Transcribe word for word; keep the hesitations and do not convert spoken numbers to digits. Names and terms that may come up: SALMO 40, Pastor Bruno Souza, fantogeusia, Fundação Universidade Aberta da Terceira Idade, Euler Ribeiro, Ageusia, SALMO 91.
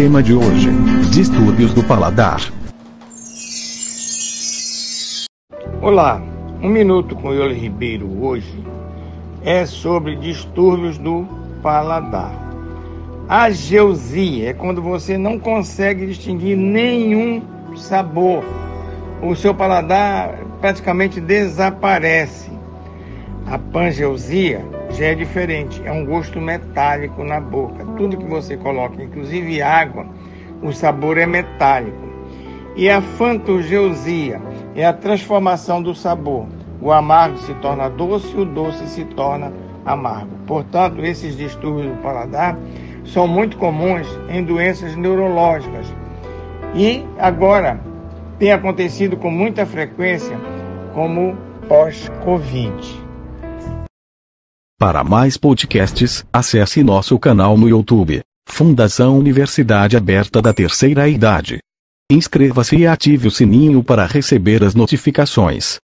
tema de hoje: distúrbios do paladar. Olá, um minuto com Euler Ribeiro hoje é sobre distúrbios do paladar. Ageusia é quando você não consegue distinguir nenhum sabor. O seu paladar praticamente desaparece. A pangeusia já é diferente, é um gosto metálico na boca. Tudo que você coloca, inclusive água, o sabor é metálico. E a fantogeusia é a transformação do sabor. O amargo se torna doce, o doce se torna amargo. Portanto, esses distúrbios do paladar são muito comuns em doenças neurológicas. E agora tem acontecido com muita frequência como pós-Covid. Para mais podcasts, acesse nosso canal no YouTube, Fundação Universidade Aberta da Terceira Idade. Inscreva-se e ative o sininho para receber as notificações.